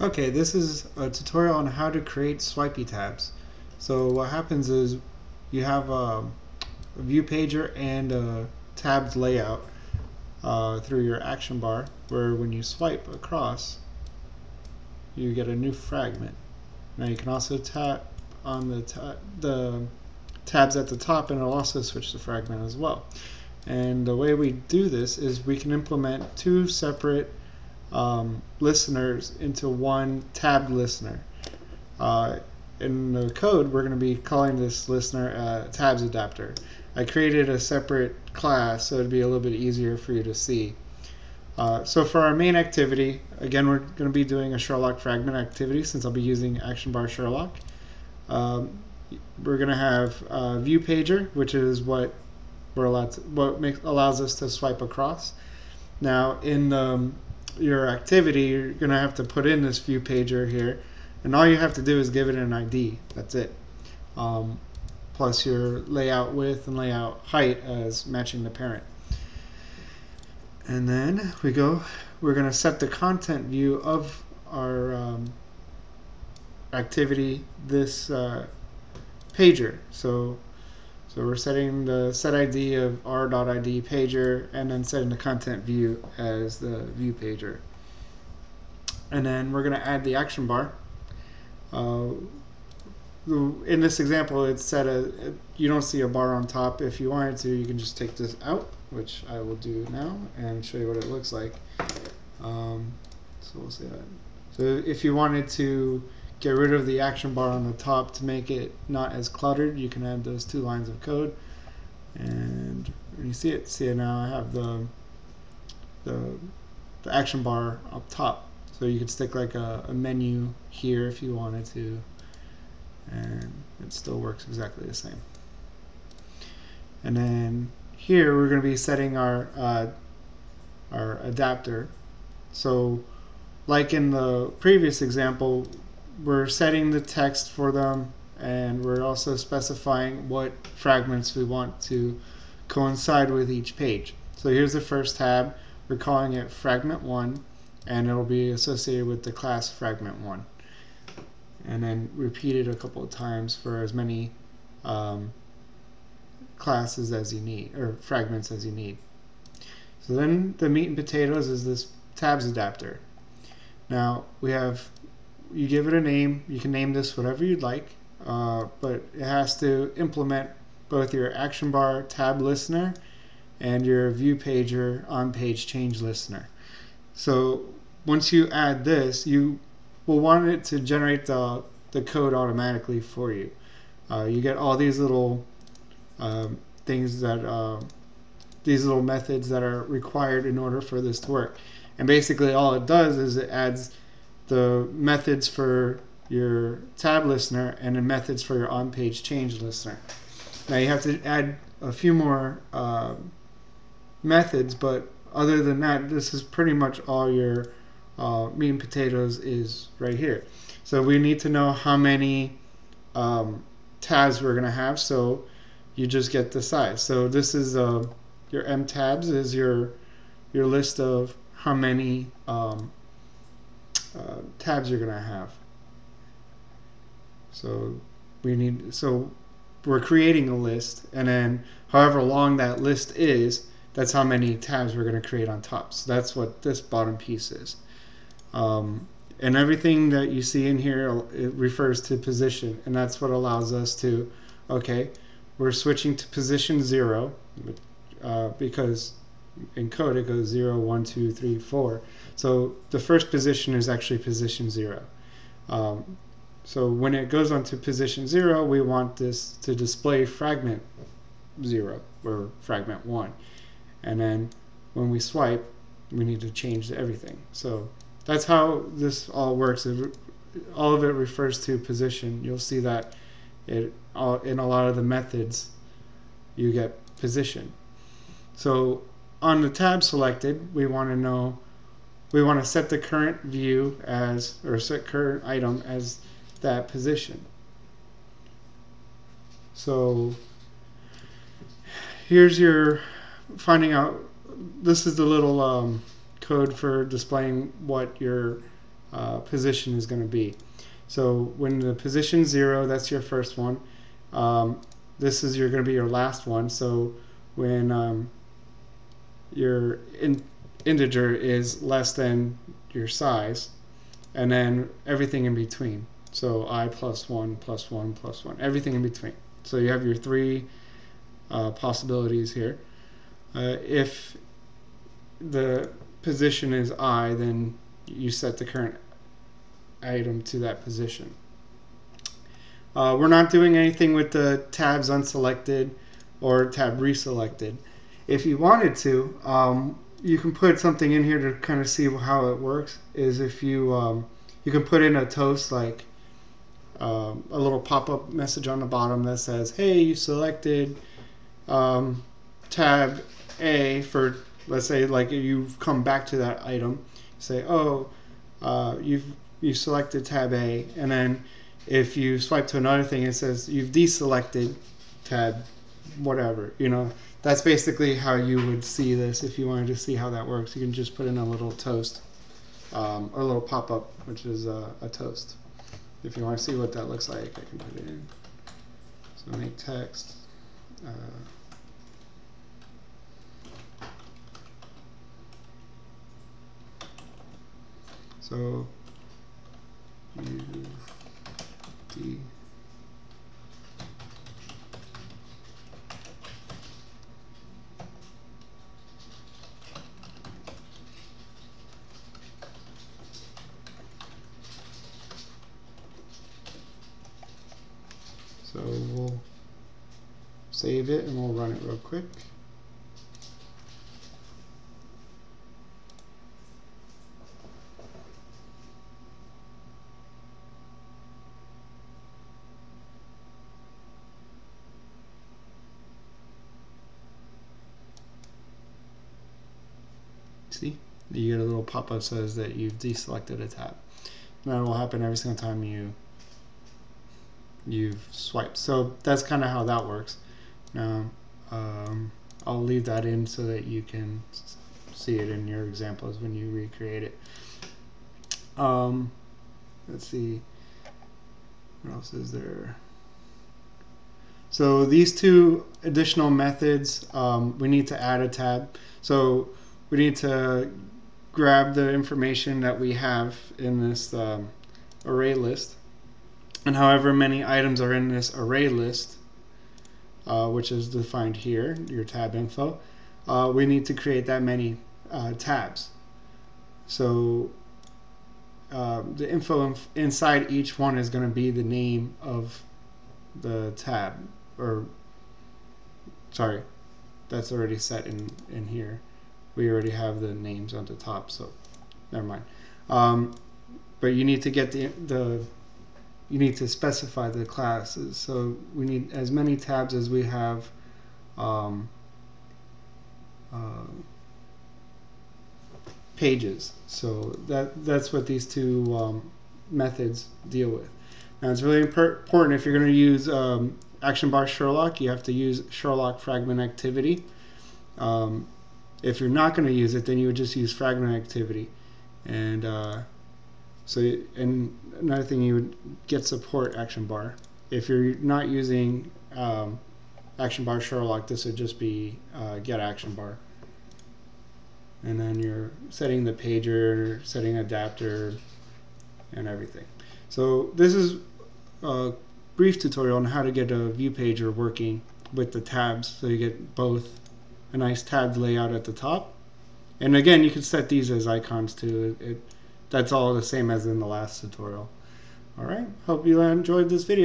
Okay, this is a tutorial on how to create swipey tabs. So what happens is you have a ViewPager and a tabbed layout through your action bar, where when you swipe across you get a new fragment. Now you can also tap on the tabs at the top and it'll also switch to fragment as well. And the way we do this is we can implement two separate listeners into one tabbed listener. In the code, we're going to be calling this listener tabs adapter. I created a separate class so it'd be a little bit easier for you to see. So for our main activity, again, we're going to be doing a Sherlock fragment activity since I'll be using Action Bar Sherlock. We're going to have ViewPager, which is what we're allowed to, allows us to swipe across. Now in your activity, you're going to have to put in this ViewPager here, and all you have to do is give it an ID. That's it. Plus your layout width and layout height as matching the parent. And then we're going to set the content view of our activity, this pager. So we're setting the set ID of r.id pager, and then setting the content view as the view pager. And then we're going to add the action bar. In this example, it's set you don't see a bar on top. If you wanted to, you can just take this out, which I will do now and show you what it looks like. So we'll see that. So if you wanted to get rid of the action bar on the top to make it not as cluttered, you can add those two lines of code. And when you see it now, I have the action bar up top. So you could stick like a menu here if you wanted to, and it still works exactly the same. And then here we're going to be setting our adapter. So like in the previous example, we're setting the text for them, and we're also specifying what fragments we want to coincide with each page. So here's the first tab. We're calling it fragment 1, and it'll be associated with the class fragment 1. And then repeat it a couple of times for as many classes as you need, or fragments as you need. So then the meat and potatoes is this tabs adapter. Now we have, you give it a name, you can name this whatever you'd like, but it has to implement both your action bar tab listener and your view pager on page change listener. So once you add this, you will want it to generate the code automatically for you. You get all these little things that, these little methods that are required in order for this to work. And basically all it does is it adds the methods for your tab listener and the methods for your on-page change listener. Now you have to add a few more methods, but other than that, this is pretty much all your meat and potatoes is right here. So we need to know how many tabs we're going to have, so you just get the size. So this is your M tabs is your list of how many tabs you're going to have. So we're creating a list, and then however long that list is, that's how many tabs we're going to create on top. So that's what this bottom piece is. And everything that you see in here, it refers to position, and that's what allows us to, okay, we're switching to position 0 because in code it goes 0, 1, 2, 3, 4. So the first position is actually position 0. So when it goes on to position 0, we want this to display fragment 0 or fragment 1. And then when we swipe, we need to change everything. So that's how this all works. All of it refers to position. You'll see that in a lot of the methods you get position. So on the tab selected, we want to set the current view as, or set current item as that position. So here's your finding out, this is the little code for displaying what your position is going to be. So when the position 0, that's your first one. This is going to be your last one. So when your integer is less than your size, and then everything in between. So I plus 1, plus 1, plus 1, everything in between. So you have your three possibilities here. If the position is I, then you set the current item to that position. We're not doing anything with the tabs unselected or tab reselected. If you wanted to, you can put something in here to kind of see how it works. Is if you you can put in a toast, like a little pop-up message on the bottom that says, "Hey, you selected tab A for," let's say, like you've come back to that item. Say, "Oh, you selected tab A," and then if you swipe to another thing, it says you've deselected tab whatever. You know, that's basically how you would see this. If you wanted to see how that works, you can just put in a little toast, or a little pop-up, which is a toast. If you want to see what that looks like, I can put it in. So make text. So you So we'll save it and we'll run it real quick. See, you get a little pop-up says that you've deselected a tab. And that will happen every single time you've swiped. So that's kind of how that works. Now, I'll leave that in so that you can see it in your examples when you recreate it. Let's see, what else is there? So these two additional methods, we need to add a tab. So we need to grab the information that we have in this array list, and however many items are in this array list, which is defined here, your tab info, we need to create that many tabs. So the info inside each one is going to be the name of the tab, or sorry, that's already set in here. We already have the names on the top, so never mind. But you need to get you need to specify the classes. So we need as many tabs as we have pages. So that's what these two methods deal with. Now it's really important, if you're going to use Action Bar Sherlock, you have to use Sherlock Fragment Activity. If you're not going to use it, then you would just use Fragment Activity. And and another thing, you would get support Action Bar. If you're not using Action Bar Sherlock, this would just be get Action Bar. And then you're setting the pager, setting adapter, and everything. So this is a brief tutorial on how to get a view pager working with the tabs, so you get both a nice tabbed layout at the top, and again, you can set these as icons too. That's all the same as in the last tutorial. All right, hope you enjoyed this video.